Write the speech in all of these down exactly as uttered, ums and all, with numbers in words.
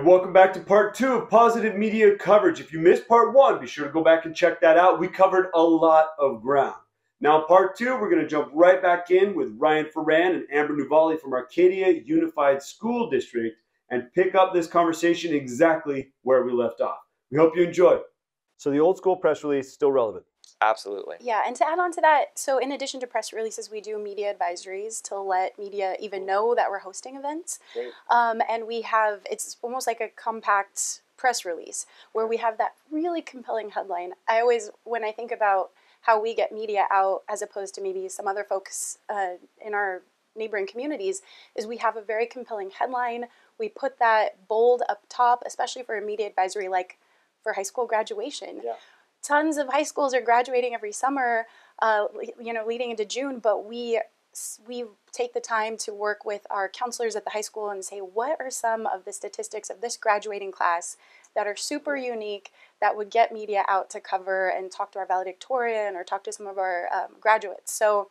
And welcome back to part two of positive media coverage. If you missed part one, be sure to go back and check that out. We covered a lot of ground. Now, part two, we're going to jump right back in with Ryan Foran and Amber Nuvali from Arcadia Unified School District and pick up this conversation exactly where we left off. We hope you enjoy. So the old school press release is still relevant. Absolutely. Yeah, and to add on to that, so in addition to press releases, we do media advisories to let media even know that we're hosting events. Um, and we have, it's almost like a compact press release where we have that really compelling headline. I always, when I think about how we get media out as opposed to maybe some other folks uh, in our neighboring communities, is we have a very compelling headline. We put that bold up top, especially for a media advisory like for high school graduation. Yeah. Tons of high schools are graduating every summer, uh, you know, leading into June, but we we take the time to work with our counselors at the high school and say, what are some of the statistics of this graduating class that are super unique that would get media out to cover and talk to our valedictorian or talk to some of our um, graduates. So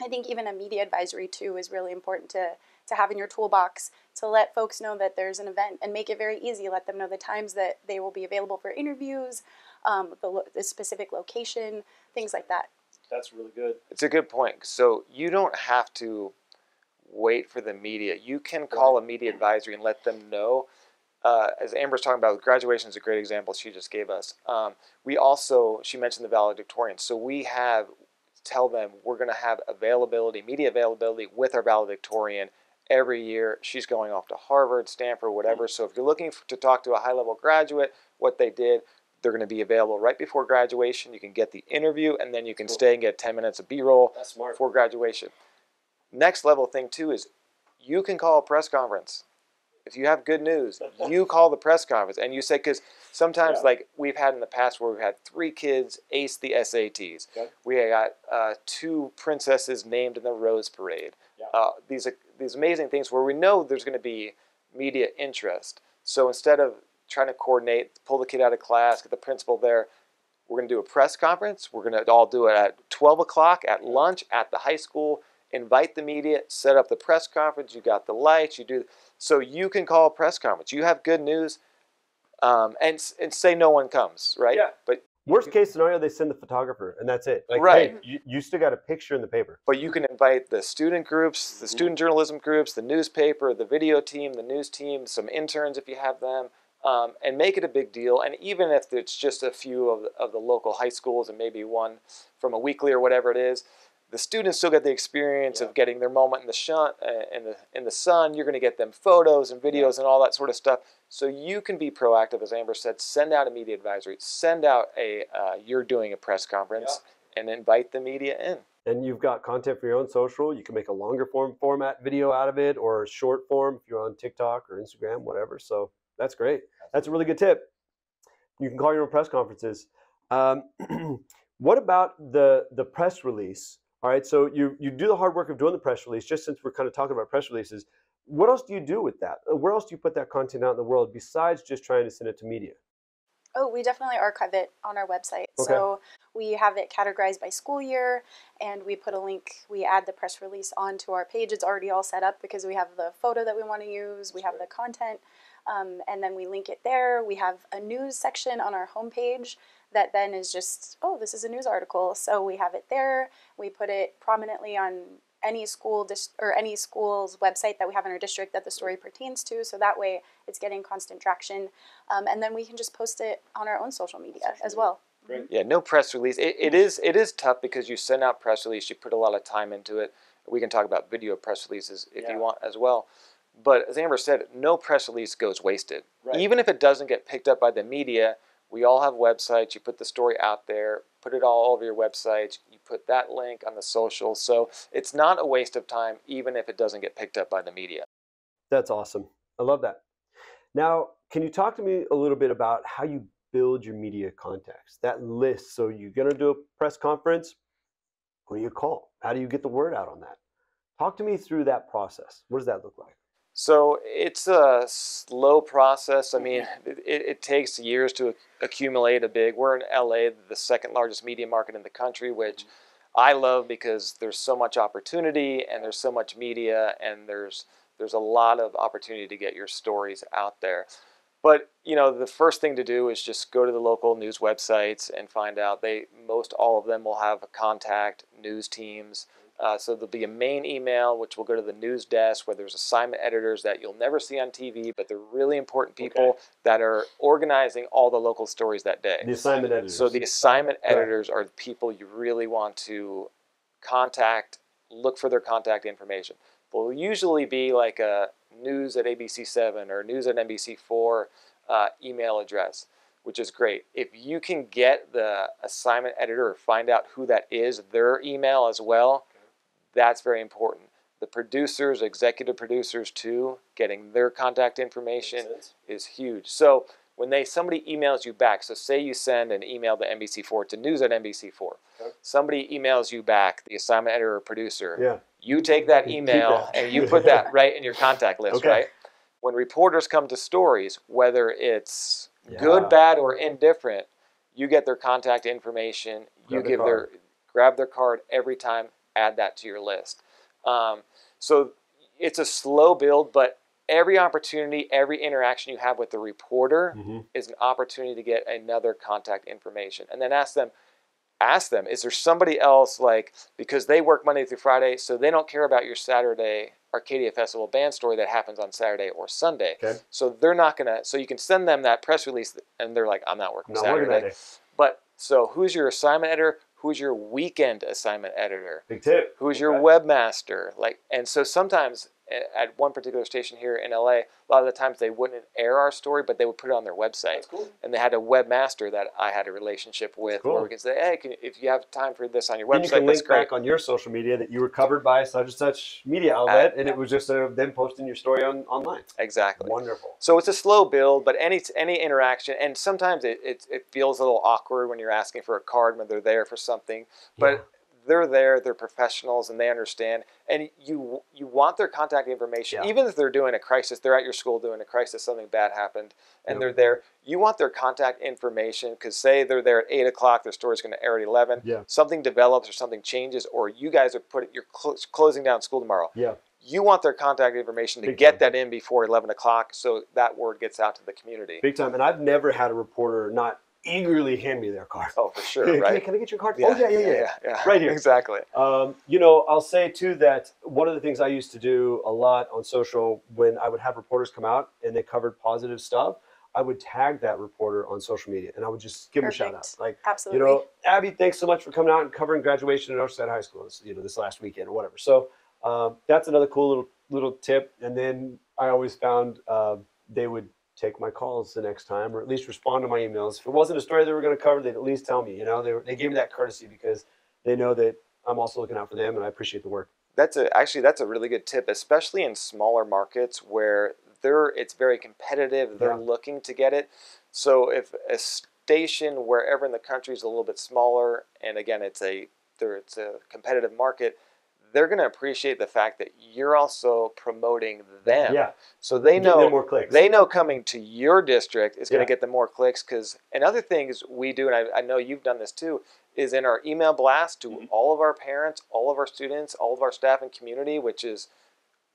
I think even a media advisory too is really important to, to have in your toolbox to let folks know that there's an event and make it very easy. Let them know the times that they will be available for interviews, um, the, lo the specific location, things like that. That's really good. It's a good point. So you don't have to wait for the media. You can call a media advisory and let them know. Uh, as Amber's talking about, graduation is a great example she just gave us. Um, we also, she mentioned the valedictorian. So we have, tell them we're going to have availability, media availability with our valedictorian every year. She's going off to Harvard, Stanford, whatever. So if you're looking for, to talk to a high-level graduate, what they did, they're going to be available right before graduation. You can get the interview, and then you can cool. stay and get ten minutes of B-roll before graduation. Next level thing, too, is you can call a press conference. If you have good news, you call the press conference. And you say, because sometimes, yeah. like we've had in the past where we've had three kids ace the S A Ts. Okay. We got uh, two princesses named in the Rose Parade. Yeah. Uh, these, these amazing things where we know there's going to be media interest. So instead of trying to coordinate, pull the kid out of class, get the principal there, we're going to do a press conference. We're going to all do it at twelve o'clock, at lunch, at the high school. Invite the media, set up the press conference, you got the lights, you do, so you can call a press conference. You have good news, um, and, and say no one comes, right? Yeah. But worst case scenario, they send the photographer, and that's it. Like, right. Hey, you, you still got a picture in the paper. But you can invite the student groups, the student journalism groups, the newspaper, the video team, the news team, some interns if you have them, um, and make it a big deal. And even if it's just a few of the, of the local high schools and maybe one from a weekly or whatever it is, the students still get the experience yeah. of getting their moment in the, shun, uh, in the, in the sun. You're going to get them photos and videos yeah. and all that sort of stuff. So you can be proactive, as Amber said. Send out a media advisory. Send out a uh, you're doing a press conference yeah. and invite the media in. And you've got content for your own social. You can make a longer form format video out of it or a short form if you're on TikTok or Instagram, whatever. So that's great. That's a really good tip. You can call your own press conferences. Um, what about the, the press release? All right, so you, you do the hard work of doing the press release, just since we're kind of talking about press releases. What else do you do with that? Where else do you put that content out in the world besides just trying to send it to media? Oh, we definitely archive it on our website. Okay. So we have it categorized by school year, and we put a link. We add the press release onto our page. It's already all set up because we have the photo that we want to use. We have the content, um, and then we link it there. We have a news section on our homepage that then is just, oh, this is a news article. So we have it there. We put it prominently on any school dis or any school's website that we have in our district that the story pertains to. So that way it's getting constant traction. Um, and then we can just post it on our own social media social as media. well. Great. Yeah, no press release. It, it, is, it is tough because you send out press release. You put a lot of time into it. We can talk about video press releases if yeah. you want as well. But as Amber said, no press release goes wasted. Right. Even if it doesn't get picked up by the media, we all have websites. You put the story out there, put it all over your websites. You put that link on the social. So it's not a waste of time, even if it doesn't get picked up by the media. That's awesome. I love that. Now, can you talk to me a little bit about how you build your media contacts, that list? So you're going to do a press conference. Who do you call? How do you get the word out on that? Talk to me through that process. What does that look like? So it's a slow process. I mean, it, it takes years to accumulate a big. We're in L A, the second largest media market in the country, which I love because there's so much opportunity and there's so much media and there's there's a lot of opportunity to get your stories out there. But, you know, the first thing to do is just go to the local news websites and find out. They, most all of them will have a contact, news teams. Uh, so there'll be a main email, which will go to the news desk, where there's assignment editors that you'll never see on T V, but they're really important people okay. that are organizing all the local stories that day. The assignment editors. So the assignment editors right. are the people you really want to contact, look for their contact information. They'll usually be like a news at A B C seven or news at N B C four uh, email address, which is great. If you can get the assignment editor or find out who that is, their email as well, that's very important. The producers, executive producers too, getting their contact information is huge. So when they somebody emails you back, so say you send an email to N B C four, to news at N B C four. Okay. Somebody emails you back, the assignment editor or producer. Yeah. You take that email that. and you put that right in your contact list, okay. right? When reporters come to stories, whether it's yeah. good, bad, or indifferent, you get their contact information. Grab you give their, their grab their card every time. Add that to your list. Um, so it's a slow build, but every opportunity, every interaction you have with the reporter mm-hmm. is an opportunity to get another contact information. And then ask them, ask them, is there somebody else, like, because they work Monday through Friday, so they don't care about your Saturday Arcadia Festival band story that happens on Saturday or Sunday. Okay. So they're not gonna, so you can send them that press release and they're like, I'm not working not Saturday. Working but so who's your assignment editor? Who's your weekend assignment editor? Big tip. Who's your webmaster? Like, and so sometimes at one particular station here in L A, a lot of the times they wouldn't air our story, but they would put it on their website. That's cool. And they had a webmaster that I had a relationship with, cool. where we could say, hey, can, if you have time for this on your website, then you can link back on your social media that you were covered by such and such media outlet, uh, and it was just uh, them posting your story on online. Exactly. Wonderful. So it's a slow build, but any any interaction, and sometimes it, it, it feels a little awkward when you're asking for a card when they're there for something, but. Yeah. They're there, they're professionals, and they understand. And you you want their contact information. Yeah. Even if they're doing a crisis, they're at your school doing a crisis, something bad happened, and yeah. they're there. You want their contact information, because say they're there at eight o'clock, their story's going to air at eleven. Yeah. Something develops or something changes, or you guys are putting, you're cl- closing down school tomorrow. Yeah. You want their contact information to Big get time. that in before eleven o'clock, so that word gets out to the community. Big time. And I've never had a reporter not eagerly hand me their card. Oh, for sure, right? Can I get your card? Yeah. Oh, yeah yeah, yeah, yeah, yeah, yeah. Right here. Exactly. Um, you know, I'll say, too, that one of the things I used to do a lot on social when I would have reporters come out and they covered positive stuff, I would tag that reporter on social media, and I would just give Perfect. them a shout-out. Like, Absolutely. you know, Abby, thanks so much for coming out and covering graduation at Oceanside High School this, you know, this last weekend or whatever. So um, that's another cool little, little tip. And then I always found uh, they would take my calls the next time, or at least respond to my emails. If it wasn't a story they were going to cover, they'd at least tell me. You know, they, were, they gave me that courtesy because they know that I'm also looking out for them, and I appreciate the work. That's a, actually, that's a really good tip, especially in smaller markets where they're, it's very competitive. They're yeah. looking to get it. So if a station wherever in the country is a little bit smaller, and again, it's a, it's a competitive market, they're going to appreciate the fact that you're also promoting them. Yeah. So they know more clicks. They know coming to your district is yeah. going to get them more clicks, because another thing is we do, and I, I know you've done this too, is in our email blast to mm-hmm. all of our parents, all of our students, all of our staff and community, which is,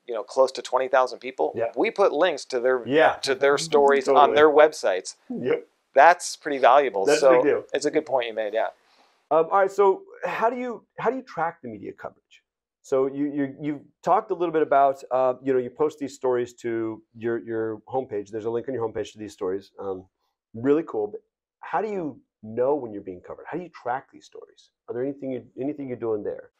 you know, close to twenty thousand people. Yeah. We put links to their yeah. to their stories totally. on their websites. Yep. That's pretty valuable. That's so a big deal. It's a good point you made. Yeah. Um, all right. So how do you how do you track the media coverage? So you you you've talked a little bit about uh, you know, you post these stories to your your homepage. There's a link on your homepage to these stories. Um, really cool. But how do you know when you're being covered? How do you track these stories? Are there anything you, anything you're doing there?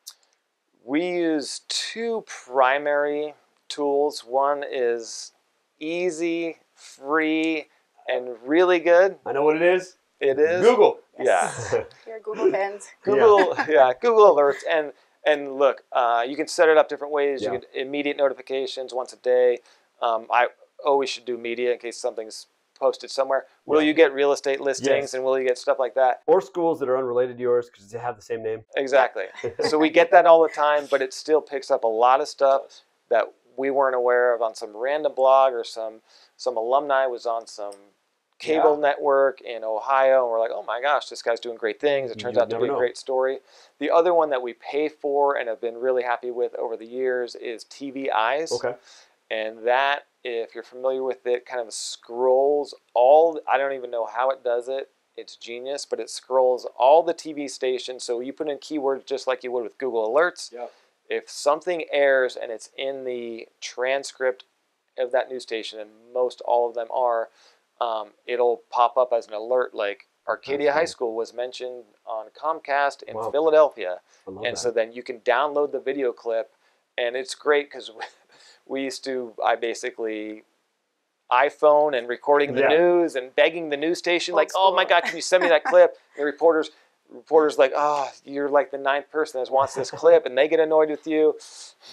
We use two primary tools. One is easy, free, and really good. I know what it is. It is Google. Yes. Yeah. You're Google fans. Google. Yeah. yeah. Google Alerts. And. And look, uh, you can set it up different ways. Yeah. You can immediate notifications once a day. Um, I always should do media in case something's posted somewhere. Will yeah. you get real estate listings yes. and will you get stuff like that? Or schools that are unrelated to yours because they have the same name. Exactly. So we get that all the time, but it still picks up a lot of stuff that we weren't aware of on some random blog, or some, some alumni was on some cable yeah. network in Ohio, and we're like, oh my gosh, this guy's doing great things. It turns you out to be know. a great story. The other one that we pay for and have been really happy with over the years is T V Eyes. Okay. And that If you're familiar with it, kind of scrolls all, I don't even know how it does it. It's genius, but it scrolls all the T V stations. So you put in keywords just like you would with Google Alerts. Yep. If something airs and it's in the transcript of that news station, and most all of them are, um, it'll pop up as an alert like Arcadia okay. High School was mentioned on Comcast in wow. Philadelphia. And that. So then you can download the video clip, and it's great because we used to, I basically... iPhone and recording the yeah. news and begging the news station, What's like, oh my on? God, can you send me that clip? And the reporters, reporters like, oh, you're like the ninth person that wants this clip, and they get annoyed with you.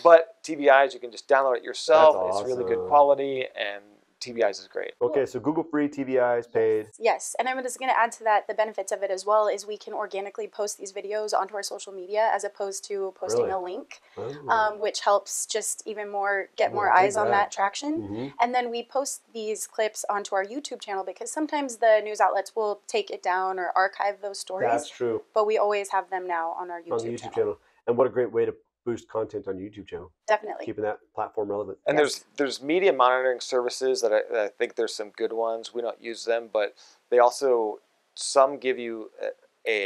But T B Is, you can just download it yourself. Awesome. It's really good quality, and T B Is is great. Okay, so Google free, T B Is paid. Yes, and I'm just going to add to that the benefits of it as well is we can organically post these videos onto our social media as opposed to posting really? a link, oh. um, which helps just even more get oh, more eyes that. on that traction. Mm-hmm. And then we post these clips onto our YouTube channel because sometimes the news outlets will take it down or archive those stories. That's true. But we always have them now on our YouTube, on the YouTube channel. channel. And what a great way to boost content on your YouTube channel. Definitely. Keeping that platform relevant. And yes. there's there's media monitoring services that I, that I think there's some good ones. We don't use them, but they also, some give you a,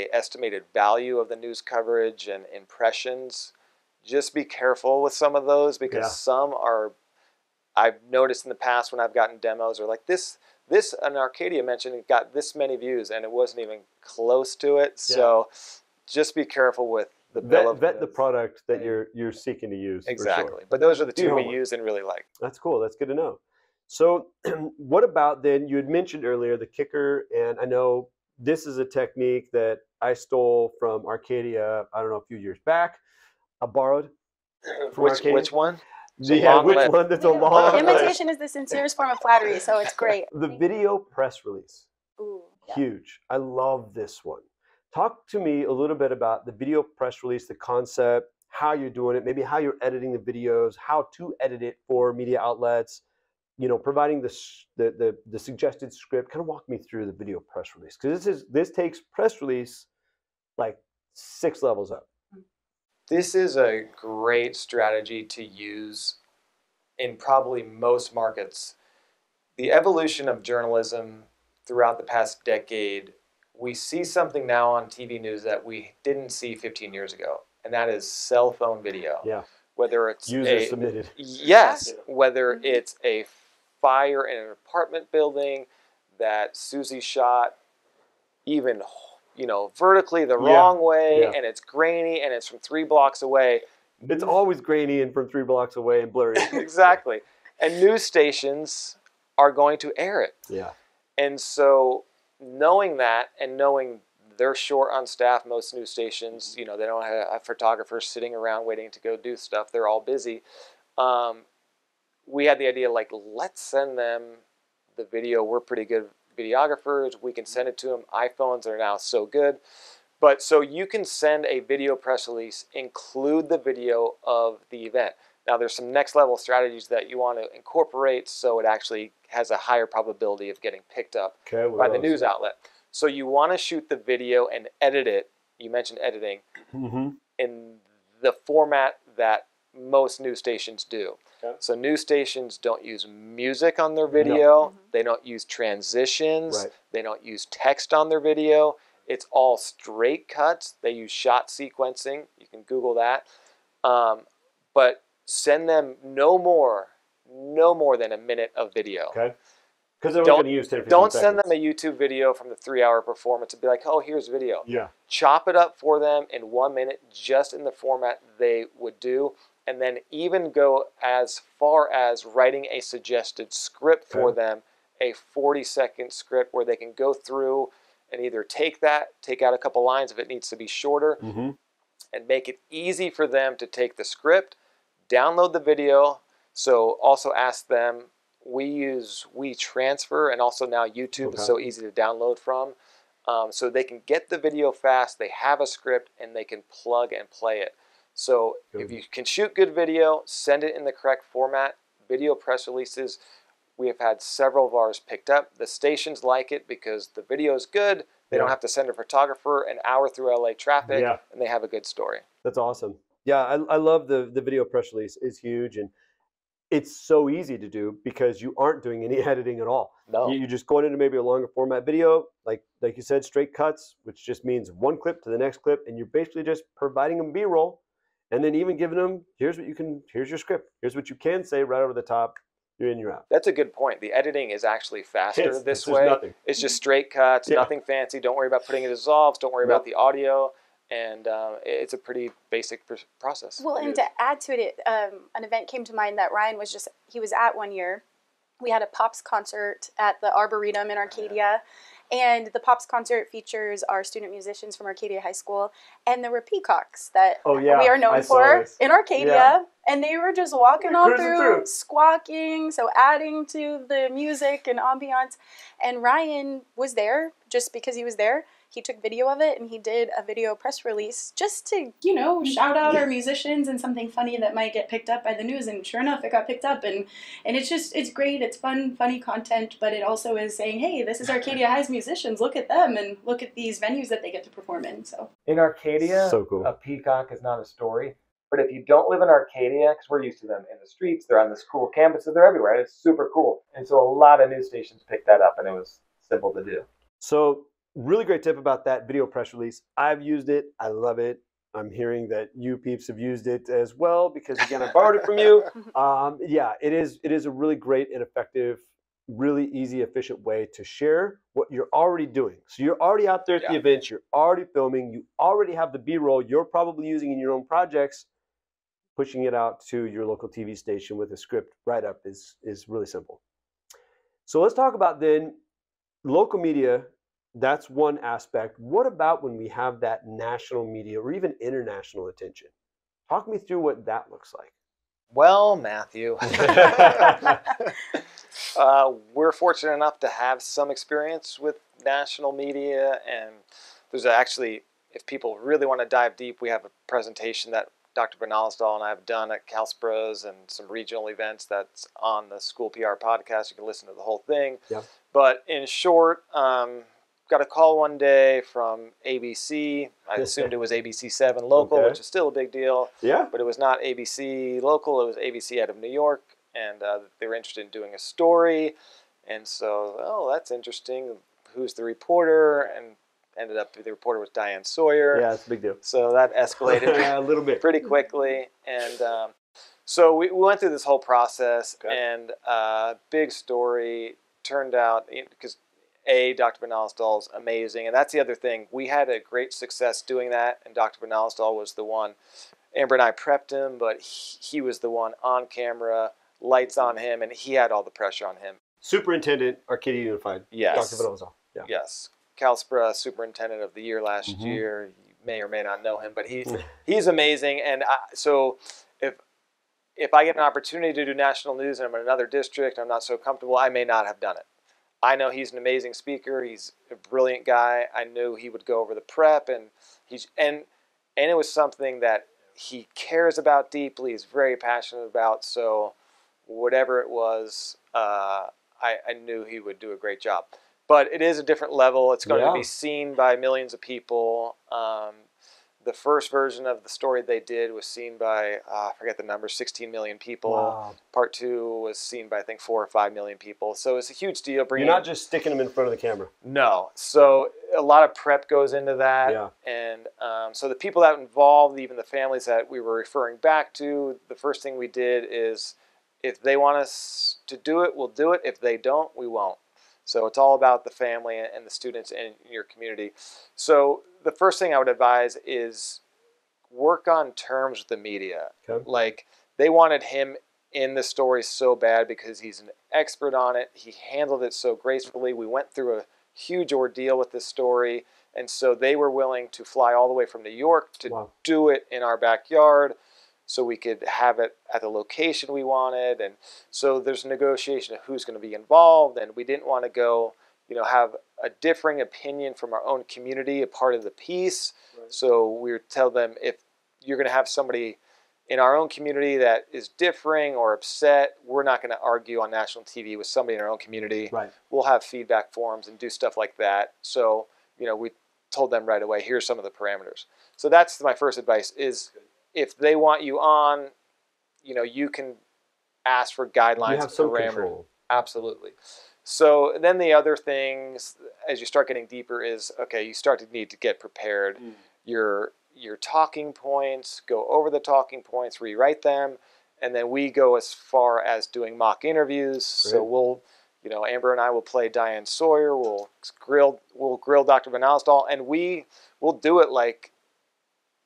a estimated value of the news coverage and impressions. Just be careful with some of those because yeah. some are, I've noticed in the past when I've gotten demos or like this, this an Arcadia mentioned it got this many views and it wasn't even close to it. Yeah. So just be careful with The vet, vet the product that yeah. you're you're seeking to use. Exactly. Sure. But those are the two you we use and really like. That's cool. That's good to know. So what about then, you had mentioned earlier the kicker, and I know this is a technique that I stole from Arcadia, I don't know, a few years back. I borrowed. Which, which one? The, yeah, which list. one? That's a long Imitation list. is the sincerest form of flattery, so it's great. The Thank video you. press release. Ooh, yeah. Huge. I love this one. Talk to me a little bit about the video press release, the concept, how you're doing it, maybe how you're editing the videos, how to edit it for media outlets, you know, providing the the the, the suggested script. Kind of walk me through the video press release, because this is this takes press release like six levels up. This is a great strategy to use in probably most markets. The evolution of journalism throughout the past decade. We see something now on T V news that we didn't see fifteen years ago, and that is cell phone video. Yeah. Whether it's user a, submitted. Yes. Yeah. Whether it's a fire in an apartment building that Susie shot, even you know vertically the yeah. wrong way, yeah. and it's grainy, and it's from three blocks away. It's always grainy and from three blocks away and blurry. Exactly. And news stations are going to air it. Yeah. And so, knowing that and knowing they're short on staff, most news stations, you know, they don't have photographers sitting around waiting to go do stuff. They're all busy. Um, we had the idea, like, let's send them the video. We're pretty good videographers. We can send it to them. iPhones are now so good. But so you can send a video press release, include the video of the event. Now, there's some next level strategies that you want to incorporate so it actually has a higher probability of getting picked up okay, well, by the news outlet. So you want to shoot the video and edit it. You mentioned editing mm-hmm. in the format that most news stations do. Okay. So news stations don't use music on their video. No. Mm-hmm. They don't use transitions. Right. They don't use text on their video. It's all straight cuts. They use shot sequencing. You can Google that. Um, but send them no more, no more than a minute of video. Okay. Because they're going to use ten, fifteen Don't send seconds. them a YouTube video from the three-hour performance and be like, oh, here's video. Yeah. Chop it up for them in one minute, just in the format they would do, and then even go as far as writing a suggested script okay. for them, a forty-second script where they can go through and either take that, take out a couple lines if it needs to be shorter, mm-hmm. and make it easy for them to take the script, download the video. So also ask them, we use WeTransfer, and also now YouTube okay. is so easy to download from. Um, so they can get the video fast, they have a script, and they can plug and play it. So good. If you can shoot good video, send it in the correct format. Video press releases, we have had several of ours picked up. The stations like it because the video is good. They yeah. don't have to send a photographer an hour through L A traffic, yeah. and they have a good story. That's awesome. Yeah, I, I love the, the video press release. It's huge. And it's so easy to do because you aren't doing any editing at all. No. You're just going into maybe a longer format video, like like you said, straight cuts, which just means one clip to the next clip, and you're basically just providing them B-roll, and then even giving them, here's what you can, here's your script, here's what you can say right over the top. You're in, you're out. That's a good point. The editing is actually faster it's, this way. Nothing. It's just straight cuts, yeah. nothing fancy. Don't worry about putting it as dissolves. Don't worry nope. about the audio. And um, it's a pretty basic pr process. Well, and to add to it, um, an event came to mind that Ryan was just, he was at one year. We had a Pops concert at the Arboretum in Arcadia. Yeah. And the Pops concert features our student musicians from Arcadia High School. And there were peacocks that oh, yeah. we are known I for in Arcadia. Yeah. And they were just walking on through, through, squawking, so adding to the music and ambiance. And Ryan was there just because he was there. He took video of it, and he did a video press release just to, you know, shout out our musicians and something funny that might get picked up by the news. And sure enough, it got picked up. And, and it's just, it's great. It's fun, funny content, but it also is saying, hey, this is Arcadia High's musicians. Look at them, and look at these venues that they get to perform in. So in Arcadia, so cool. a peacock is not a story. But if you don't live in Arcadia, because we're used to them in the streets, they're on this cool campus, they're everywhere. And it's super cool. And so a lot of news stations picked that up, and it was simple to do. So... really great tip about that video press release. I've used it. I love it. I'm hearing that you peeps have used it as well because, again, I borrowed it from you. Um, yeah, it is, it is a really great and effective, really easy, efficient way to share what you're already doing. So you're already out there at yeah. the events. You're already filming. You already have the B-roll you're probably using in your own projects. Pushing it out to your local T V station with a script write-up is, is really simple. So let's talk about then local media. That's one aspect. What about when we have that national media or even international attention? Talk me through what that looks like. Well, Matthew, uh, we're fortunate enough to have some experience with national media. And there's actually, if people really want to dive deep, we have a presentation that Doctor Bernalzdahl and I have done at CalSPRS and some regional events that's on the School P R podcast. You can listen to the whole thing. Yeah. But in short, um, got a call one day from A B C. I assumed it was A B C seven local, okay. which is still a big deal. Yeah. But it was not A B C local. It was A B C out of New York. And uh, they were interested in doing a story. And so, oh, that's interesting. Who's the reporter? And ended up, the reporter was Diane Sawyer. Yeah, it's a big deal. So that escalated a little bit pretty quickly. And um, so we, we went through this whole process. Okay. And uh, big story turned out, because A, Doctor Bernalzdahl is amazing, and that's the other thing. We had a great success doing that, and Doctor Bernalzdahl was the one. Amber and I prepped him, but he, he was the one on camera, lights on him, and he had all the pressure on him. Superintendent, Arcadia Unified. Yes. Doctor Bernalzdahl. Yeah. Yes. CalSPRS Superintendent of the Year last mm-hmm. year. You may or may not know him, but he's he's amazing. And I, so if if I get an opportunity to do national news and I'm in another district, I'm not so comfortable, I may not have done it. I know he's an amazing speaker. He's a brilliant guy. I knew he would go over the prep, and he's and and it was something that he cares about deeply. He's very passionate about. So whatever it was, uh, I, I knew he would do a great job. But it is a different level. It's going yeah. to be seen by millions of people. Um, the first version of the story they did was seen by, uh, I forget the number, sixteen million people. Wow. Part two was seen by, I think, four or five million people. So it's a huge deal. Bringing You're not just sticking them in front of the camera. No. So a lot of prep goes into that. Yeah. And um, so the people that involved, even the families that we were referring back to, the first thing we did is if they want us to do it, we'll do it. If they don't, we won't. So it's all about the family and the students and your community. So the first thing I would advise is work on terms with the media. Okay. Like they wanted him in the story so bad because he's an expert on it. He handled it so gracefully. We went through a huge ordeal with this story. And so they were willing to fly all the way from New York to wow. do it in our backyard so we could have it at the location we wanted. And so there's a negotiation of who's going to be involved. And we didn't want to go, you know, have a differing opinion from our own community, a part of the piece. Right. So we would tell them if you're going to have somebody in our own community that is differing or upset, we're not going to argue on national T V with somebody in our own community. Right. We'll have feedback forums and do stuff like that. So, you know, we told them right away, here's some of the parameters. So that's my first advice is if they want you on, you know, you can ask for guidelines. You have some control. Absolutely. So then the other things, as you start getting deeper, is, okay, you start to need to get prepared. Mm. Your, your talking points, go over the talking points, rewrite them. And then we go as far as doing mock interviews. Great. So we'll, you know, Amber and I will play Diane Sawyer. We'll grill, we'll grill Doctor Bernalzdahl, and we will do it like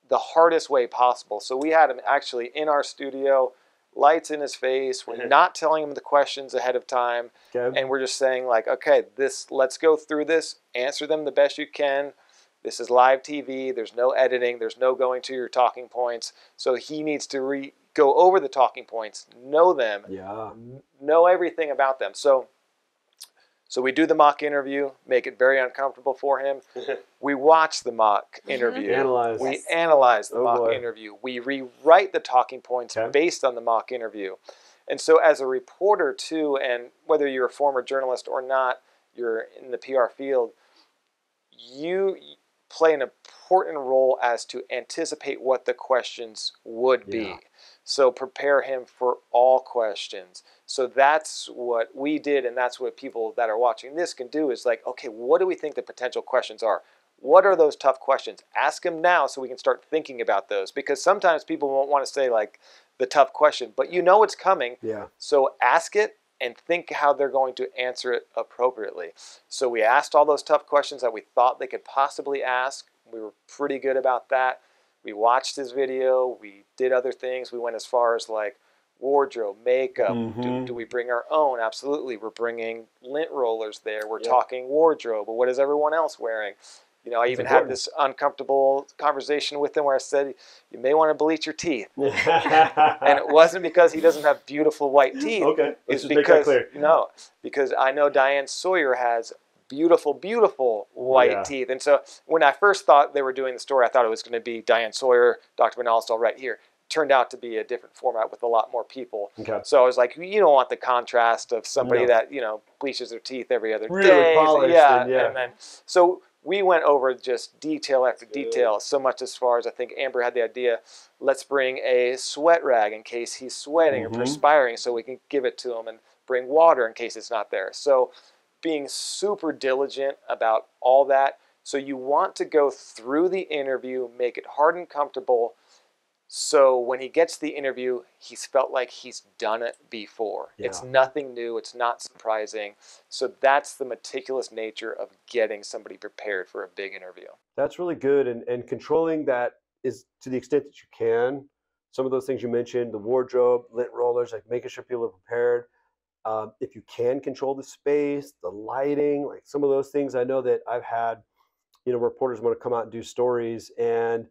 the hardest way possible. So we had him actually in our studio, lights in his face. We're not telling him the questions ahead of time. Okay. And we're just saying like, okay, this, let's go through this, answer them the best you can. This is live T V. There's no editing. There's no going to your talking points. So he needs to re go over the talking points, know them, yeah. know everything about them. So, so we do the mock interview, make it very uncomfortable for him. We watch the mock interview. Analyze. We yes. analyze the oh mock boy. interview. We rewrite the talking points okay. based on the mock interview. And so as a reporter too, and whether you're a former journalist or not, you're in the P R field, you play an important role as to anticipate what the questions would yeah. be. So prepare him for all questions. So that's what we did, and that's what people that are watching this can do is like, okay, what do we think the potential questions are? What are those tough questions? Ask him now so we can start thinking about those, because sometimes people won't want to say like the tough question, but you know it's coming. Yeah. So ask it and think how they're going to answer it appropriately. So we asked all those tough questions that we thought they could possibly ask. We were pretty good about that. We watched his video, we did other things. We went as far as like wardrobe, makeup. Mm-hmm. do, do we bring our own? Absolutely. We're bringing lint rollers there. We're yep. talking wardrobe, but what is everyone else wearing? You know, I even had this uncomfortable conversation with him where I said, you may want to bleach your teeth. And it wasn't because he doesn't have beautiful white teeth. Okay, let's just make that clear. No, because I know Diane Sawyer has beautiful, beautiful white yeah. teeth. And so when I first thought they were doing the story, I thought it was going to be Diane Sawyer, Doctor Bernalzdahl right here. It turned out to be a different format with a lot more people. Okay. So I was like, you don't want the contrast of somebody no. that, you know, bleaches their teeth every other really day. Polished, yeah. And yeah. And then, so we went over just detail after detail, so much as far as I think Amber had the idea, let's bring a sweat rag in case he's sweating mm-hmm. or perspiring so we can give it to him, and bring water in case it's not there. So being super diligent about all that. So you want to go through the interview, make it hard and comfortable. So when he gets the interview, he's felt like he's done it before. Yeah. It's nothing new. It's not surprising. So that's the meticulous nature of getting somebody prepared for a big interview. That's really good. And, and controlling that is to the extent that you can. Some of those things you mentioned, the wardrobe, lint rollers, like making sure people are prepared. Um, if you can control the space, the lighting, like some of those things. I know that I've had, you know, reporters want to come out and do stories, and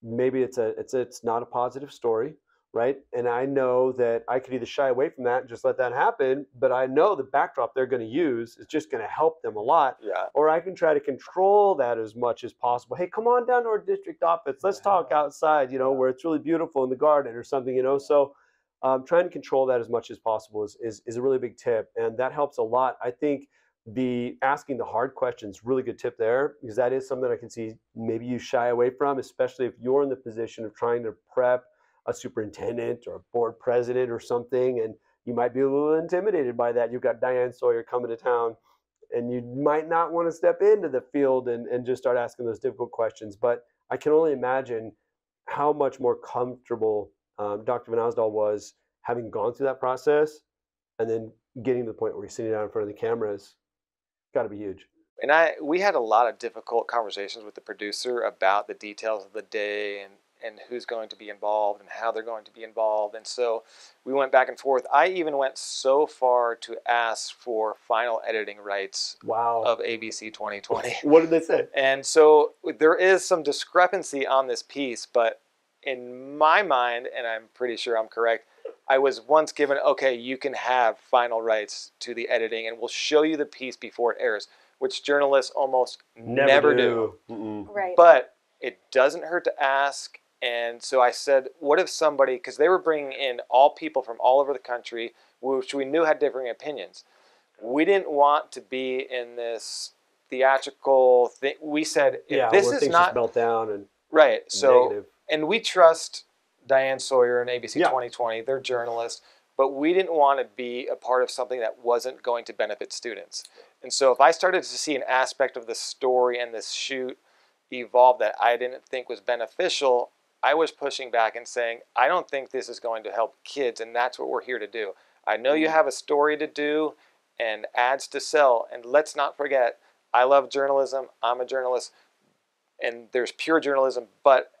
maybe it's a it's it's not a positive story, right? And I know that I could either shy away from that and just let that happen, but I know the backdrop they're going to use is just going to help them a lot. Yeah. Or I can try to control that as much as possible. Hey, come on down to our district office. Let's yeah. talk outside, you know, where it's really beautiful in the garden or something, you know. So. Um, trying to control that as much as possible is, is, is a really big tip, and that helps a lot. I think the asking the hard questions, really good tip there, because that is something I can see maybe you shy away from, especially if you're in the position of trying to prep a superintendent or a board president or something, and you might be a little intimidated by that. You've got Diane Sawyer coming to town, and you might not want to step into the field and, and just start asking those difficult questions. But I can only imagine how much more comfortable Um, Doctor Bernalzdahl was having gone through that process, and then getting to the point where he's sitting down in front of the cameras. Got to be huge. And I, we had a lot of difficult conversations with the producer about the details of the day and, and who's going to be involved and how they're going to be involved. And so we went back and forth. I even went so far to ask for final editing rights wow. of A B C twenty twenty. What did they say? And so there is some discrepancy on this piece, but in my mind, and I'm pretty sure I'm correct, I was once given, okay, you can have final rights to the editing, and we'll show you the piece before it airs, which journalists almost never, never do. do. Mm-mm. Right. But it doesn't hurt to ask. And so I said, what if somebody, because they were bringing in all people from all over the country, which we knew had differing opinions. We didn't want to be in this theatrical thing. We said, if yeah, this is not melt down and right. So. Negative. And we trust Diane Sawyer and A B C yeah. twenty twenty. They're journalists. but we didn't want to be a part of something that wasn't going to benefit students. And so if I started to see an aspect of the story and this shoot evolve that I didn't think was beneficial, I was pushing back and saying, I don't think this is going to help kids, and that's what we're here to do. I know you have a story to do and ads to sell, and let's not forget, I love journalism, I'm a journalist, and there's pure journalism, but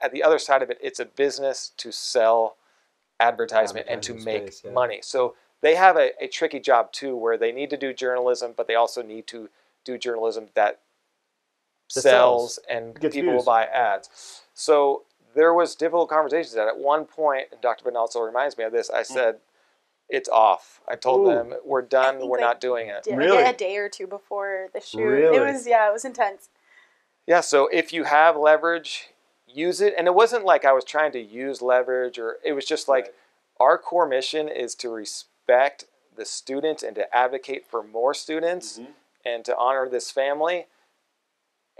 at the other side of it, it's a business to sell advertisement, advertisement and to make space, yeah. money. So they have a, a tricky job too, where they need to do journalism, but they also need to do journalism that, that sells, sells and Gets people views. will buy ads. So there was difficult conversations that at one point, and Doctor Bernalzdahl reminds me of this, I said, mm. it's off. I told Ooh. them, we're done, we're like, not doing it. Did, really? Like a day or two before the shoot. Really? It was, yeah, it was intense. Yeah, so if you have leverage, use it. And it wasn't like I was trying to use leverage, or it was just like, right. our core mission is to respect the students and to advocate for more students, mm-hmm. and to honor this family.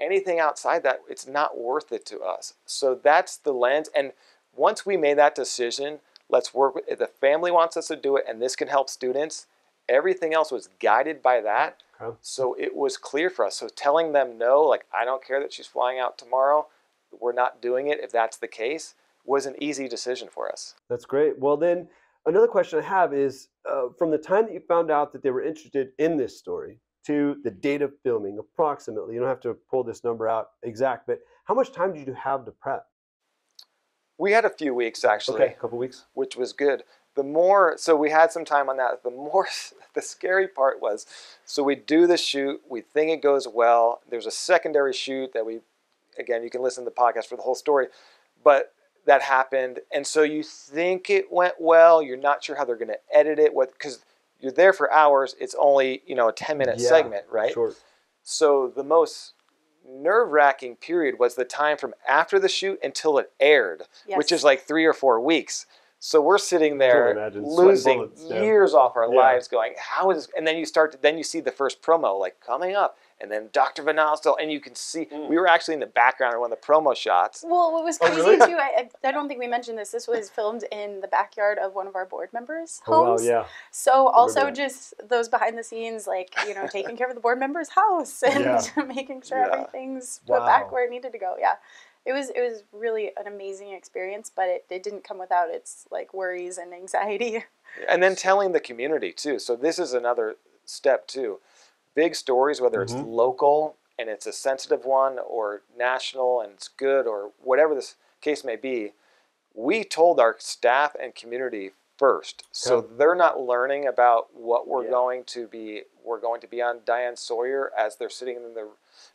Anything outside that, it's not worth it to us. So that's the lens. And once we made that decision, let's work with, if the family wants us to do it and this can help students, everything else was guided by that. Okay. So it was clear for us. So telling them no, like, I don't care that she's flying out tomorrow, we're not doing it if that's the case, was an easy decision for us. That's great. Well, then another question I have is, uh, from the time that you found out that they were interested in this story to the date of filming, approximately, you don't have to pull this number out exact, but how much time did you have to prep? We had a few weeks, actually. Okay, a couple weeks. Which was good. The more, so we had some time on that. The more, the scary part was, so we do the shoot, we think it goes well. There's a secondary shoot that we, again, you can listen to the podcast for the whole story, but that happened. And so you think it went well, you're not sure how they're going to edit it, what, because you're there for hours, it's only, you know, a ten minute yeah, segment, right? Sure. So the most nerve-wracking period was the time from after the shoot until it aired, yes. which is like three or four weeks. So we're sitting there losing bullets, years yeah. off our yeah. lives going, how is this? And then you start to, then you see the first promo like coming up, and then Doctor Bernalzdahl, and you can see, mm. we were actually in the background of one of the promo shots. Well, what was crazy oh, really? too, I, I don't think we mentioned this, this was filmed in the backyard of one of our board members' homes. Oh, wow, yeah. So also just those behind the scenes, like, you know, taking care of the board member's house and yeah. making sure yeah. everything's put wow. back where it needed to go, yeah. It was, it was really an amazing experience, but it, it didn't come without its like worries and anxiety. And then telling the community too. So this is another step too. Big stories, whether it's mm-hmm. local and it's a sensitive one, or national and it's good, or whatever this case may be, we told our staff and community first. So yeah. they're not learning about what we're yeah. going to be, we're going to be on Diane Sawyer as they're sitting in the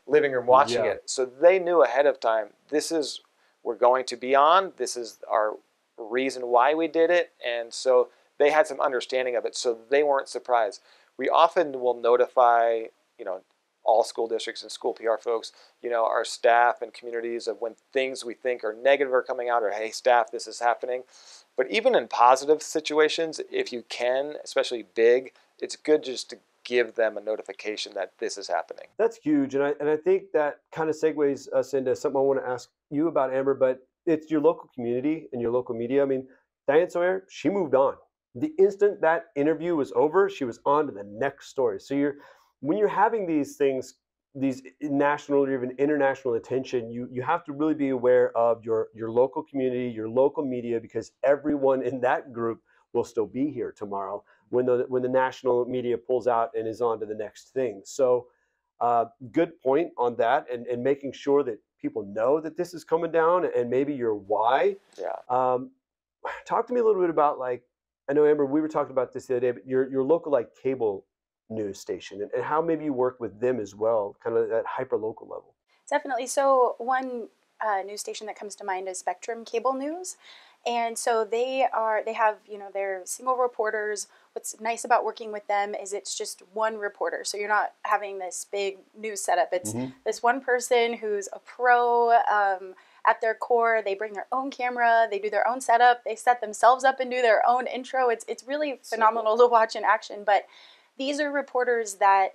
living room watching yeah. it. So they knew ahead of time, this is, we're going to be on, this is our reason why we did it. And so they had some understanding of it, so they weren't surprised. We often will notify, you know, all school districts and school P R folks, you know, our staff and communities of when things we think are negative are coming out, or, hey, staff, this is happening. But even in positive situations, if you can, especially big, it's good just to give them a notification that this is happening. That's huge. And I, and I think that kind of segues us into something I want to ask you about, Amber, but it's your local community and your local media. I mean, Diane Sawyer, she moved on. The instant that interview was over, she was on to the next story. So you're, when you're having these things, these national or even international attention, you, you have to really be aware of your, your local community, your local media, because everyone in that group will still be here tomorrow when the, when the national media pulls out and is on to the next thing. So uh, good point on that, and, and making sure that people know that this is coming down and maybe your why. Yeah. Um, talk to me a little bit about, like, I know, Amber, we were talking about this the other day, but your, your local, like, cable news station, and, and how maybe you work with them as well, kind of at hyper-local level. Definitely. So one uh, news station that comes to mind is Spectrum Cable News. And so they are, they have, you know, their single reporters. What's nice about working with them is it's just one reporter. So you're not having this big news setup. It's mm-hmm. this one person who's a pro, um, at their core. They bring their own camera, they do their own setup, they set themselves up and do their own intro. It's, it's really phenomenal to watch in action, but these are reporters that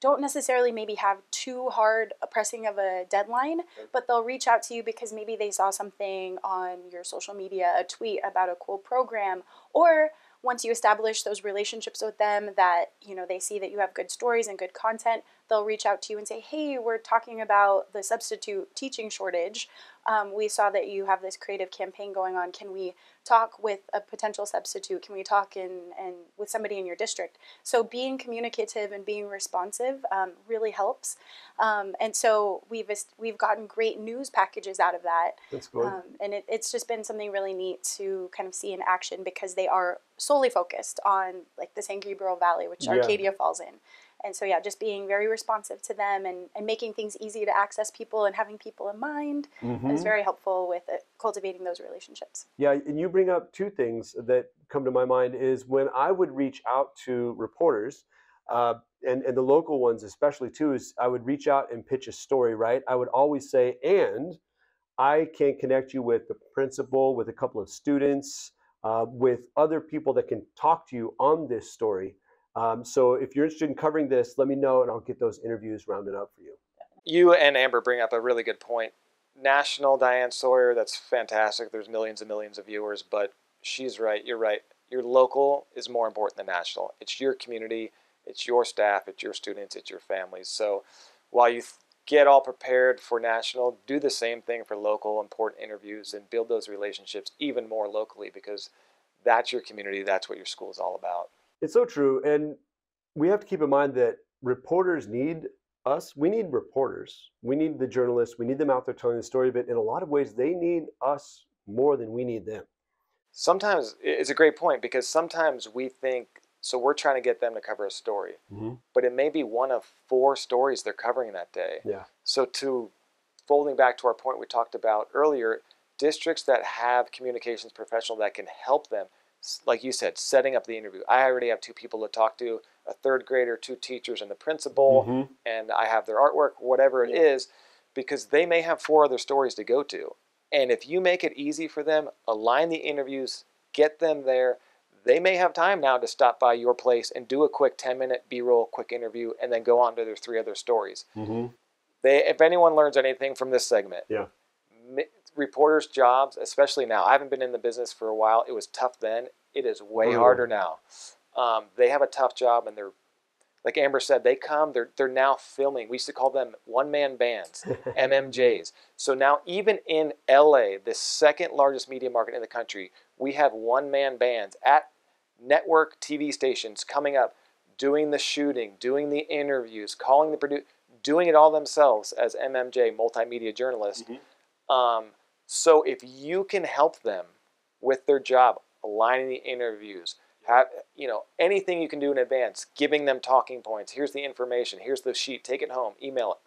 don't necessarily maybe have too hard a pressing of a deadline, but they'll reach out to you because maybe they saw something on your social media, a tweet about a cool program, or once you establish those relationships with them, that, you know, they see that you have good stories and good content, they'll reach out to you and say, hey, we're talking about the substitute teaching shortage. Um, we saw that you have this creative campaign going on. Can we talk with a potential substitute? Can we talk in, and with somebody in your district? So being communicative and being responsive um, really helps. Um, and so we've we've gotten great news packages out of that. That's good. Um, and it, it's just been something really neat to kind of see in action, because they are solely focused on like the San Gabriel Valley, which yeah. Arcadia falls in. And so, yeah, just being very responsive to them and, and making things easy to access people and having people in mind mm-hmm. is very helpful with uh, cultivating those relationships. Yeah, and you bring up two things that come to my mind is when I would reach out to reporters, uh, and, and the local ones especially too, is I would reach out and pitch a story, right? I would always say, and I can connect you with the principal, with a couple of students, uh, with other people that can talk to you on this story. Um, so if you're interested in covering this, let me know and I'll get those interviews rounded up for you. You and Amber bring up a really good point. National Diane Sawyer, that's fantastic. There's millions and millions of viewers, but she's right. You're right. Your local is more important than national. It's your community. It's your staff. It's your students. It's your families. So while you get all prepared for national, do the same thing for local important interviews and build those relationships even more locally, because that's your community. That's what your school is all about. It's so true, and we have to keep in mind that reporters need us. We need reporters. We need the journalists. We need them out there telling the story, but in a lot of ways, they need us more than we need them. Sometimes, it's a great point, because sometimes we think, so we're trying to get them to cover a story, mm-hmm. but it may be one of four stories they're covering that day. Yeah. So to, folding back to our point we talked about earlier, districts that have communications professional that can help them, like you said, setting up the interview. I already have two people to talk to, a third grader, two teachers, and the principal, mm-hmm. and I have their artwork, whatever it yeah. is, because they may have four other stories to go to. And if you make it easy for them, align the interviews, get them there, they may have time now to stop by your place and do a quick ten-minute B-roll, quick interview, and then go on to their three other stories. Mm-hmm. They, if anyone learns anything from this segment, yeah. reporters' jobs, especially now. I haven't been in the business for a while. It was tough then. It is way mm-hmm. harder now. Um, they have a tough job, and they're, like Amber said, they come, they're, they're now filming. We used to call them one-man bands, M M Js. So now even in L A, the second largest media market in the country, we have one-man bands at network T V stations coming up, doing the shooting, doing the interviews, calling the producer, doing it all themselves as M M J, multimedia journalist. Mm-hmm. Um, So if you can help them with their job, aligning the interviews, have, you know, anything you can do in advance, giving them talking points, here's the information, here's the sheet, take it home, email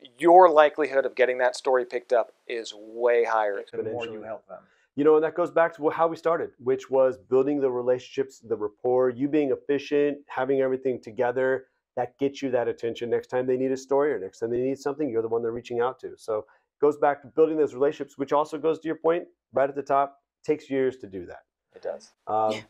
it. Your likelihood of getting that story picked up is way higher the more you help them. You know, and that goes back to how we started, which was building the relationships, the rapport, you being efficient, having everything together, that gets you that attention. Next time they need a story or next time they need something, you're the one they're reaching out to. So goes back to building those relationships, which also goes to your point right at the top. Takes years to do that. It does. Um, yeah.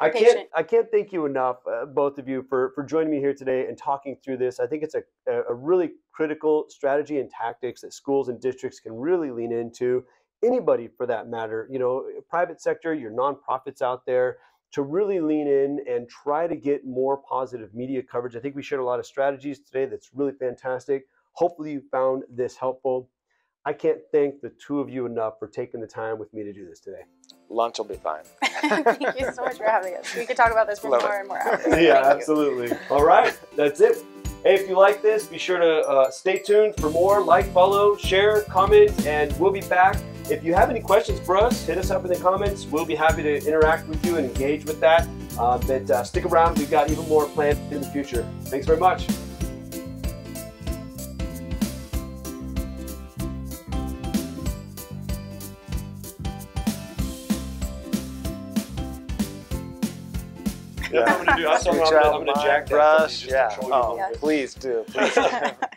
I can't. I can't thank you enough, uh, both of you, for for joining me here today and talking through this. I think it's a a really critical strategy and tactics that schools and districts can really lean into. Anybody, for that matter, you know, private sector, your nonprofits out there, to really lean in and try to get more positive media coverage. I think we shared a lot of strategies today. That's really fantastic. Hopefully, you found this helpful. I can't thank the two of you enough for taking the time with me to do this today. Lunch will be fine. Thank you so much for having us. We could talk about this for Love more it. and more hours. Yeah, thank absolutely. You. All right, that's it. Hey, if you like this, be sure to uh, stay tuned for more. Like, follow, share, comment, and we'll be back. If you have any questions for us, hit us up in the comments. We'll be happy to interact with you and engage with that. Uh, but uh, stick around. We've got even more planned in the future. Thanks very much. Yeah. I'm gonna do. I'm gonna, I'm gonna jack brush. Yeah. Oh, yeah. Please do. Please do.